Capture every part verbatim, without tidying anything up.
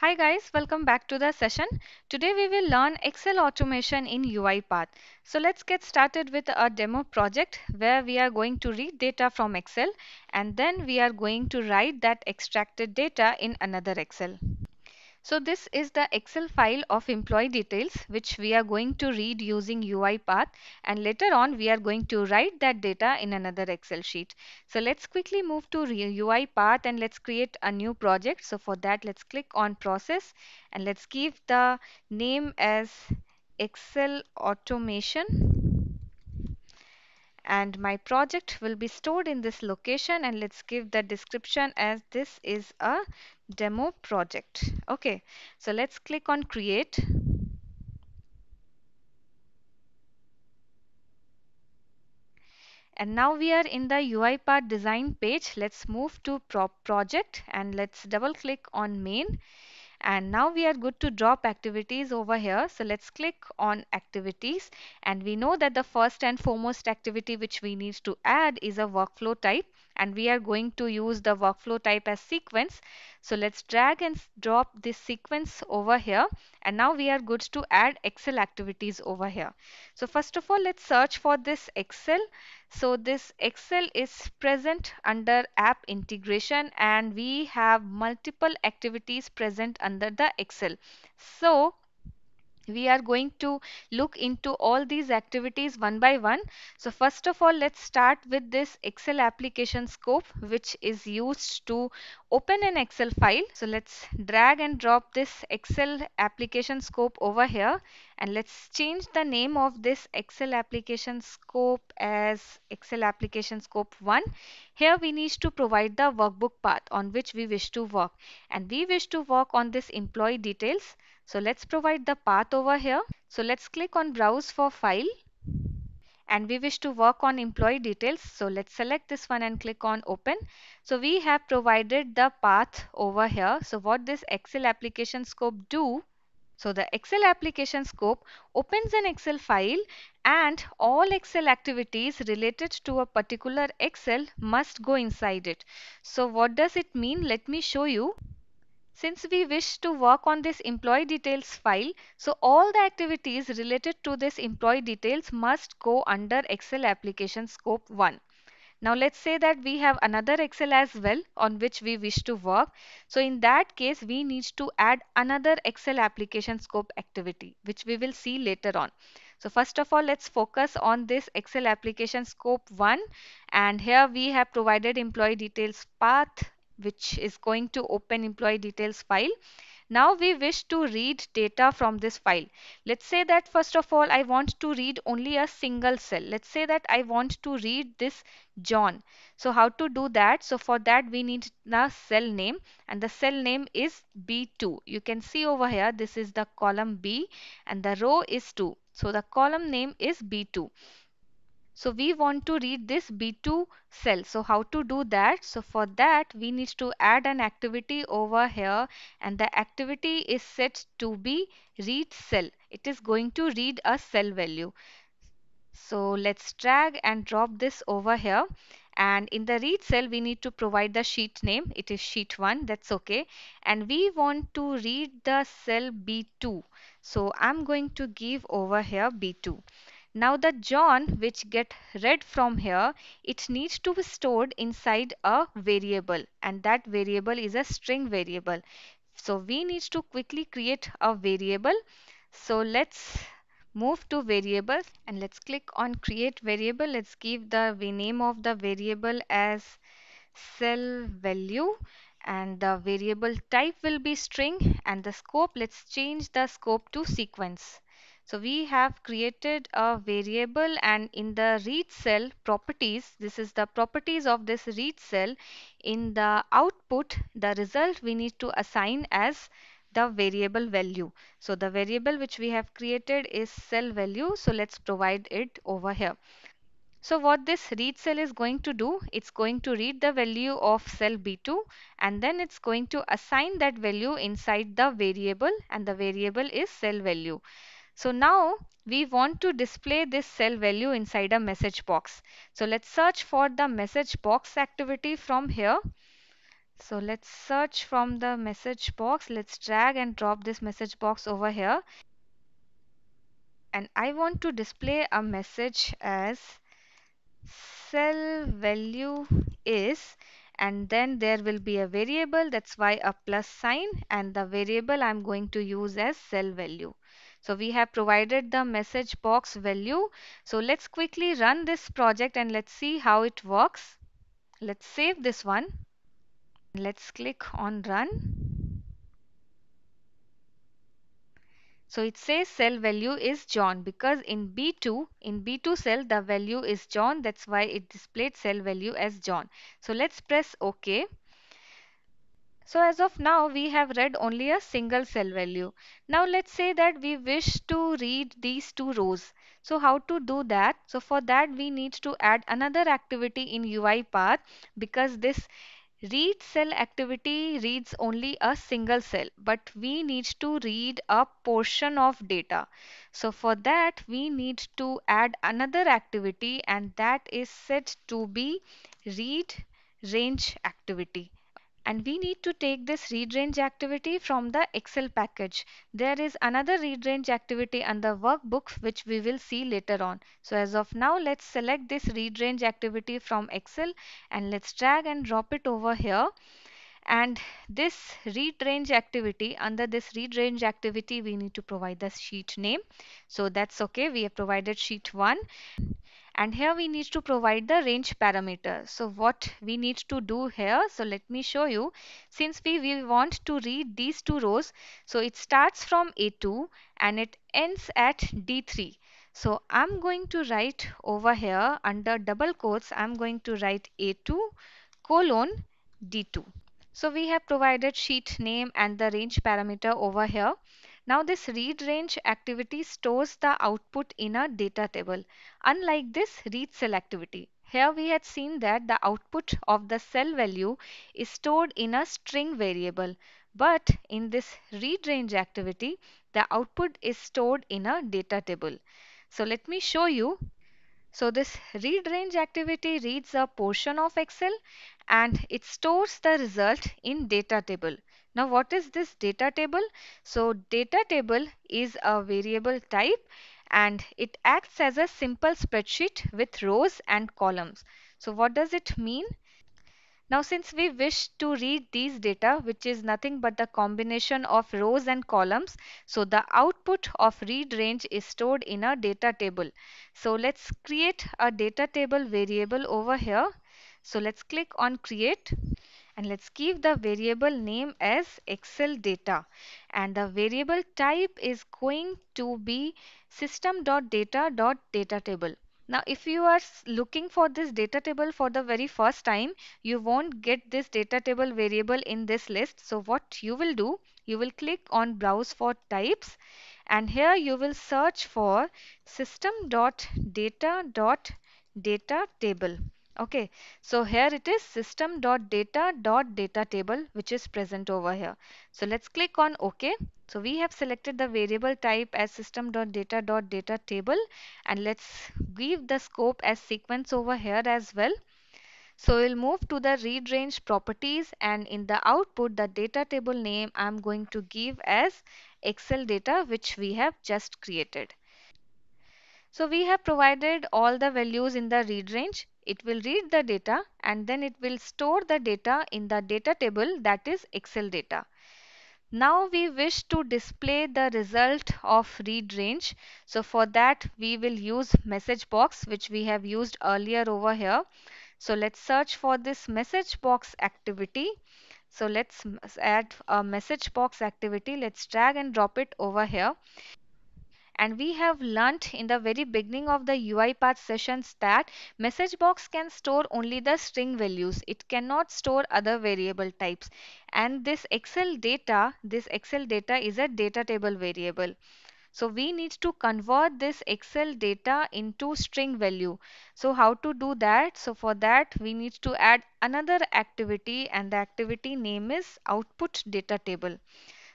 Hi guys, welcome back to the session. Today we will learn Excel automation in UiPath. So let's get started with a demo project where we are going to read data from Excel and then we are going to write that extracted data in another Excel. So this is the Excel file of employee details which we are going to read using UiPath, and later on we are going to write that data in another Excel sheet. So let's quickly move to UiPath and let's create a new project. So for that let's click on process and let's give the name as Excel automation, and my project will be stored in this location, and let's give the description as this is a demo project. Okay, so let's click on create. And now we are in the UiPath design page. Let's move to prop project and let's double click on main. And now we are good to drop activities over here. So let's click on activities, and we know that the first and foremost activity which we need to add is a workflow type, and we are going to use the workflow type as sequence. So let's drag and drop this sequence over here, and now we are good to add Excel activities over here. So first of all let's search for this Excel. So this Excel is present under app integration, and we have multiple activities present under the Excel. So we are going to look into all these activities one by one. So first of all let's start with this Excel application scope which is used to open an Excel file. So let's drag and drop this Excel application scope over here, and let's change the name of this Excel application scope as Excel application scope one. Here we need to provide the workbook path on which we wish to work, and we wish to work on this employee details. So let's provide the path over here. So let's click on browse for file, and we wish to work on employee details. So let's select this one and click on open. So we have provided the path over here. So what this Excel application scope do? So the Excel application scope opens an Excel file, and all Excel activities related to a particular Excel must go inside it. So what does it mean? Let me show you. Since we wish to work on this employee details file, so all the activities related to this employee details must go under Excel application scope one. Now let's say that we have another Excel as well on which we wish to work. So in that case we need to add another Excel application scope activity which we will see later on. So first of all let's focus on this Excel application scope one, and here we have provided employee details path which is going to open employee details file. Now we wish to read data from this file. Let's say that first of all I want to read only a single cell. Let's say that I want to read this John. So how to do that? So for that we need the cell name, and the cell name is B two. You can see over here this is the column B and the row is two. So the column name is B two. So we want to read this B two cell. So how to do that? So for that we need to add an activity over here, and the activity is set to be read cell. It is going to read a cell value. So let's drag and drop this over here, and in the read cell we need to provide the sheet name. It is sheet one, that's okay, and we want to read the cell B two. So I'm going to give over here B two. Now the John which get read from here, it needs to be stored inside a variable, and that variable is a string variable. So we need to quickly create a variable. So let's move to variables and let's click on create variable. Let's give the name of the variable as cell value, and the variable type will be string, and the scope, let's change the scope to sequence. So we have created a variable, and in the read cell properties, this is the properties of this read cell. In the output, the result we need to assign as the variable value. So the variable which we have created is cell value. So let's provide it over here. So what this read cell is going to do, it's going to read the value of cell B two, and then it's going to assign that value inside the variable, and the variable is cell value. So now we want to display this cell value inside a message box. So let's search for the message box activity from here. So let's search from the message box. Let's drag and drop this message box over here. And I want to display a message as cell value is, and then there will be a variable, that's why a plus sign, and the variable I'm going to use as cell value. So we have provided the message box value. So let's quickly run this project and let's see how it works. Let's save this one. Let's click on run. So it says cell value is John because in B two, in B two cell, the value is John. That's why it displayed cell value as John. So let's press OK. So as of now, we have read only a single cell value. Now let's say that we wish to read these two rows. So how to do that? So for that, we need to add another activity in UiPath because this Read Cell Activity reads only a single cell, but we need to read a portion of data. So for that, we need to add another activity, and that is set to be Read Range activity. And we need to take this read range activity from the Excel package. There is another read range activity under workbook which we will see later on. So as of now, let's select this read range activity from Excel and let's drag and drop it over here. And this read range activity, under this read range activity, we need to provide the sheet name. So that's okay, we have provided sheet one. And here we need to provide the range parameter. So what we need to do here, so let me show you. Since we, we want to read these two rows, so it starts from A two and it ends at D three. So I'm going to write over here under double quotes, I'm going to write A two colon D two. So we have provided sheet name and the range parameter over here. Now this read range activity stores the output in a data table, unlike this read cell activity. Here we had seen that the output of the cell value is stored in a string variable, but in this read range activity, the output is stored in a data table. So let me show you. So this read range activity reads a portion of Excel and it stores the result in data table. Now what is this data table? So data table is a variable type and it acts as a simple spreadsheet with rows and columns. So what does it mean? Now since we wish to read these data, which is nothing but the combination of rows and columns, so the output of read range is stored in a data table. So let's create a data table variable over here. So let's click on create and let's give the variable name as Excel data, and the variable type is going to be System.Data.DataTable. Now if you are looking for this data table for the very first time, you won't get this data table variable in this list. So what you will do, you will click on browse for types and here you will search for System.Data.DataTable. Okay, so here it is System.Data.DataTable which is present over here. So let's click on OK. So we have selected the variable type as System.Data.DataTable, and let's give the scope as sequence over here as well. So we'll move to the read range properties, and in the output the data table name I'm going to give as Excel data which we have just created. So we have provided all the values in the read range. It will read the data and then it will store the data in the data table, that is Excel data. Now we wish to display the result of read range. So for that we will use message box which we have used earlier over here. So let's search for this message box activity. So let's add a message box activity. Let's drag and drop it over here. And we have learnt in the very beginning of the UiPath sessions that message box can store only the string values. It cannot store other variable types. And this Excel data, this Excel data is a data table variable. So we need to convert this Excel data into string value. So how to do that? So for that we need to add another activity, and the activity name is Output Data Table.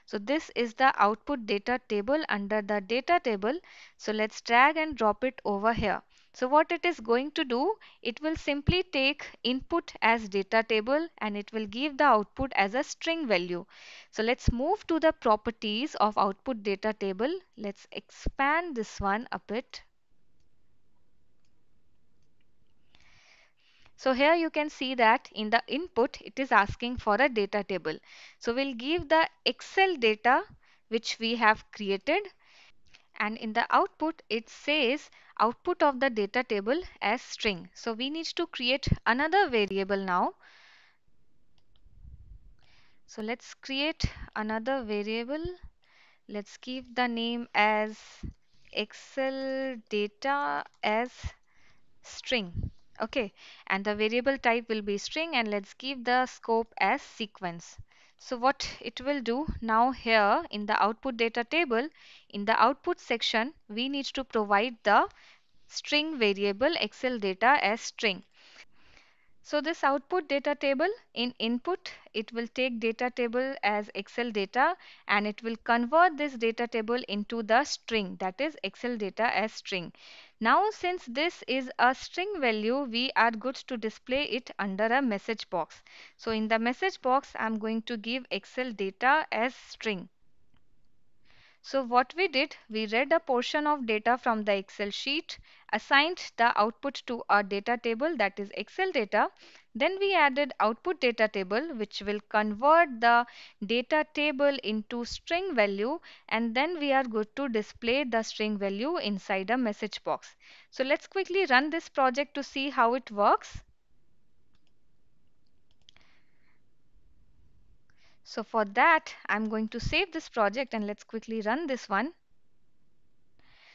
So this is the output data table under the data table. So let's drag and drop it over here. So what it is going to do, it will simply take input as data table and it will give the output as a string value. So let's move to the properties of output data table. Let's expand this one a bit. So here you can see that in the input, it is asking for a data table. So we'll give the Excel data which we have created. And in the output, it says output of the data table as string. So we need to create another variable now. So let's create another variable. Let's give the name as Excel data as string. Okay, and the variable type will be string, and let's give the scope as sequence. So what it will do now, here in the output data table, in the output section, we need to provide the string variable Excel data as string. So this output data table, in input, it will take data table as Excel data and it will convert this data table into the string, that is Excel data as string. Now since this is a string value, we are good to display it under a message box. So in the message box, I'm going to give Excel data as string. So what we did, we read a portion of data from the Excel sheet, assigned the output to our data table, that is Excel data. Then we added output data table, which will convert the data table into string value, and then we are good to display the string value inside a message box. So let's quickly run this project to see how it works. So for that, I'm going to save this project and let's quickly run this one.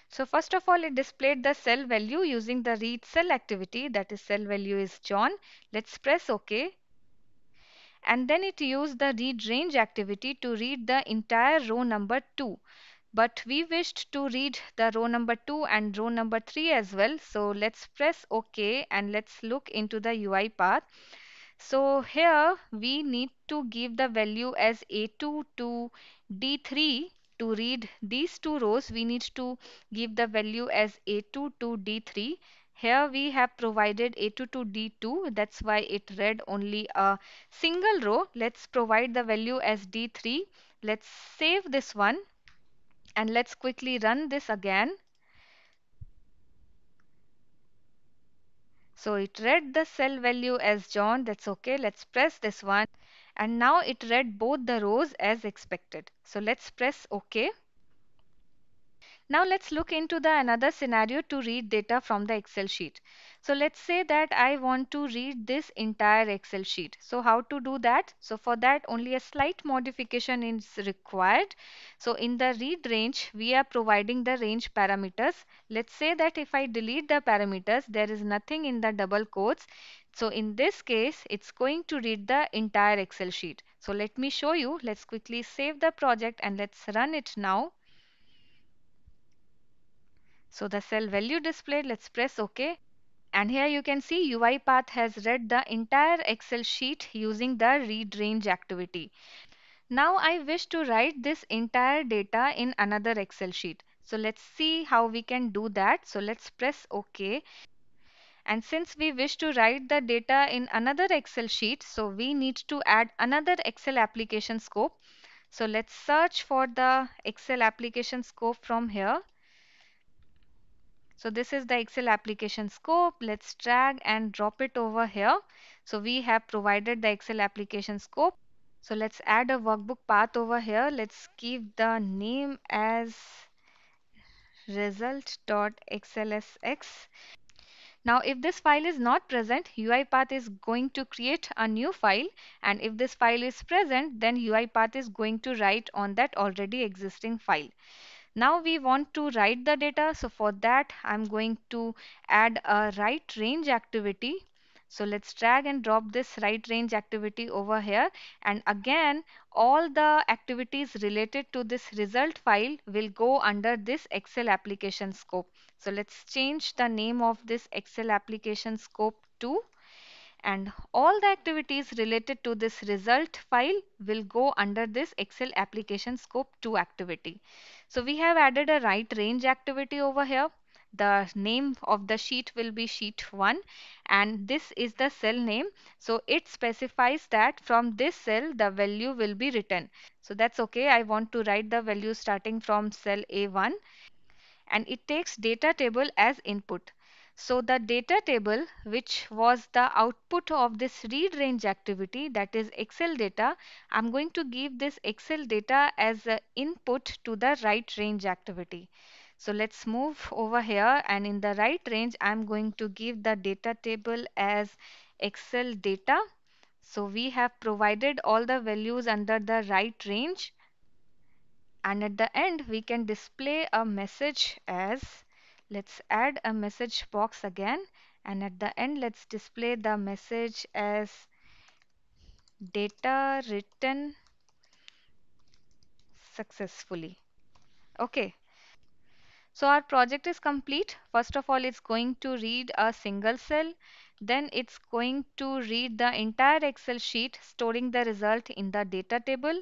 So first of all, it displayed the cell value using the read cell activity, that is cell value is John. Let's press OK. And then it used the read range activity to read the entire row number two. But we wished to read the row number two and row number three as well. So let's press OK and let's look into the UiPath. So here we need to give the value as A two to D three to read these two rows. We need to give the value as A two to D three. Here we have provided A two to D two. That's why it read only a single row. Let's provide the value as D three. Let's save this one and let's quickly run this again. So it read the cell value as John. That's okay. Let's press this one. And now it read both the rows as expected. So let's press OK. Now let's look into the another scenario to read data from the Excel sheet. So let's say that I want to read this entire Excel sheet. So how to do that? So for that, only a slight modification is required. So in the read range, we are providing the range parameters. Let's say that if I delete the parameters, there is nothing in the double quotes. So in this case, it's going to read the entire Excel sheet. So let me show you. Let's quickly save the project and let's run it now. So the cell value displayed, let's press OK. And here you can see UiPath has read the entire Excel sheet using the read range activity. Now I wish to write this entire data in another Excel sheet. So let's see how we can do that. So let's press OK. And since we wish to write the data in another Excel sheet, so we need to add another Excel application scope. So let's search for the Excel application scope from here. So this is the Excel application scope. Let's drag and drop it over here. So we have provided the Excel application scope. So let's add a workbook path over here. Let's give the name as result dot X L S X. Now if this file is not present, UiPath is going to create a new file, and if this file is present, then UiPath is going to write on that already existing file. Now we want to write the data. So for that, I'm going to add a write range activity. So let's drag and drop this write range activity over here. And again, all the activities related to this result file will go under this Excel application scope. So let's change the name of this Excel application scope to, and all the activities related to this result file will go under this Excel application scope two activity. So we have added a write range activity over here. The name of the sheet will be sheet one, and this is the cell name. So it specifies that from this cell the value will be written. So that's okay. I want to write the value starting from cell A one, and it takes data table as input. So the data table, which was the output of this read range activity, that is Excel data, I'm going to give this Excel data as an input to the write range activity. So let's move over here, and in the write range I'm going to give the data table as Excel data. So we have provided all the values under the write range, and at the end we can display a message as, let's add a message box again, and at the end let's display the message as data written successfully. Okay, so our project is complete. First of all, it's going to read a single cell, then it's going to read the entire Excel sheet, storing the result in the data table,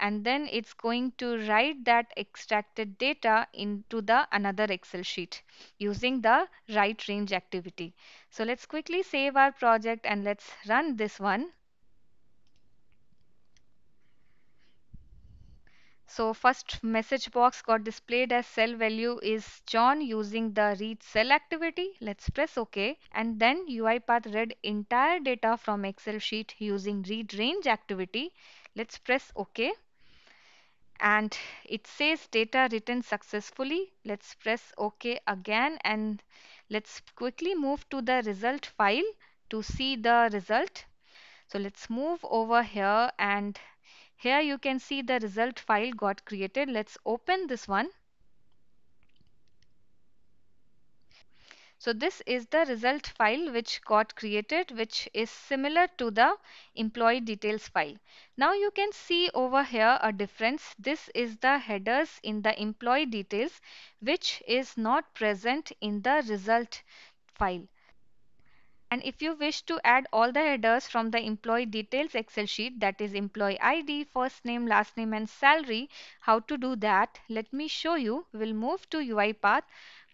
and then it's going to write that extracted data into the another Excel sheet using the write range activity. So let's quickly save our project and let's run this one. So first message box got displayed as cell value is John using the read cell activity. Let's press OK, and then UiPath read entire data from Excel sheet using read range activity. Let's press OK, and it says data written successfully. Let's press OK again, and let's quickly move to the result file to see the result. So let's move over here, and here you can see the result file got created. Let's open this one. So this is the result file which got created, which is similar to the employee details file. Now you can see over here a difference. This is the headers in the employee details, which is not present in the result file. And if you wish to add all the headers from the employee details Excel sheet, that is employee I D, first name, last name and salary, how to do that, let me show you. We'll move to UiPath.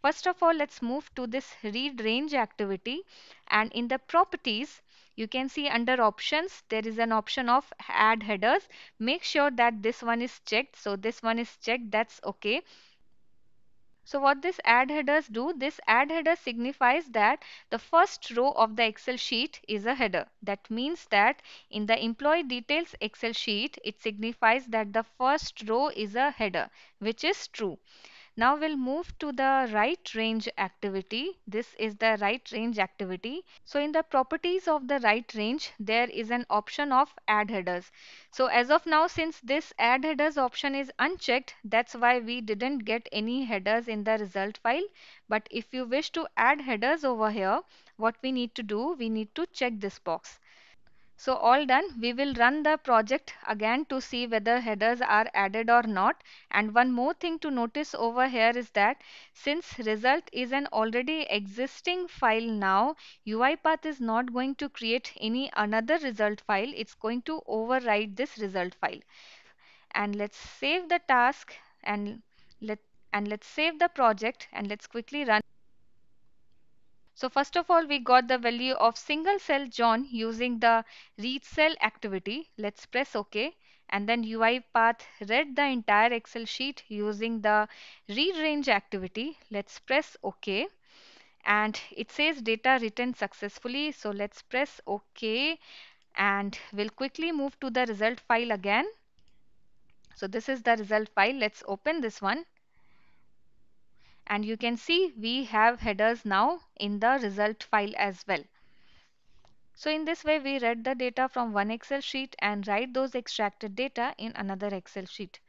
First of all, let's move to this read range activity, and in the properties you can see under options there is an option of add headers. Make sure that this one is checked. So this one is checked, that's okay. So what this add headers do, this add header signifies that the first row of the Excel sheet is a header. That means that in the employee details Excel sheet, it signifies that the first row is a header, which is true. Now we'll move to the write range activity. This is the write range activity. So in the properties of the write range, there is an option of add headers. So as of now, since this add headers option is unchecked, that's why we didn't get any headers in the result file. But if you wish to add headers over here, what we need to do, we need to check this box. So all done, we will run the project again to see whether headers are added or not. And one more thing to notice over here is that since result is an already existing file now, UiPath is not going to create any another result file. It's going to overwrite this result file. And let's save the task and let and let's save the project and let's quickly run. So first of all, we got the value of single cell John using the read cell activity. Let's press OK, and then UiPath read the entire Excel sheet using the read range activity. Let's press OK, and it says data written successfully. So let's press OK, and we'll quickly move to the result file again. So this is the result file. Let's open this one. And you can see we have headers now in the result file as well. So in this way, we read the data from one Excel sheet and write those extracted data in another Excel sheet.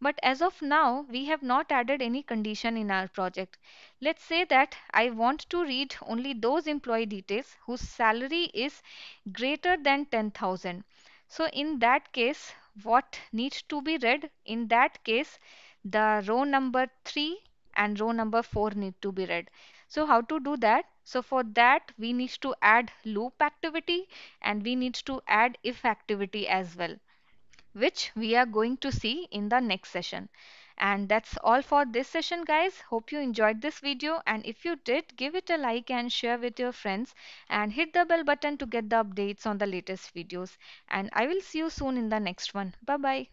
But as of now, we have not added any condition in our project. Let's say that I want to read only those employee details whose salary is greater than ten thousand. So in that case, what needs to be read? In that case, the row number three and row number four need to be read. So how to do that? So for that we need to add loop activity and we need to add if activity as well, which we are going to see in the next session. And that's all for this session, guys. Hope you enjoyed this video, and if you did, give it a like and share with your friends, and hit the bell button to get the updates on the latest videos. And I will see you soon in the next one. Bye bye.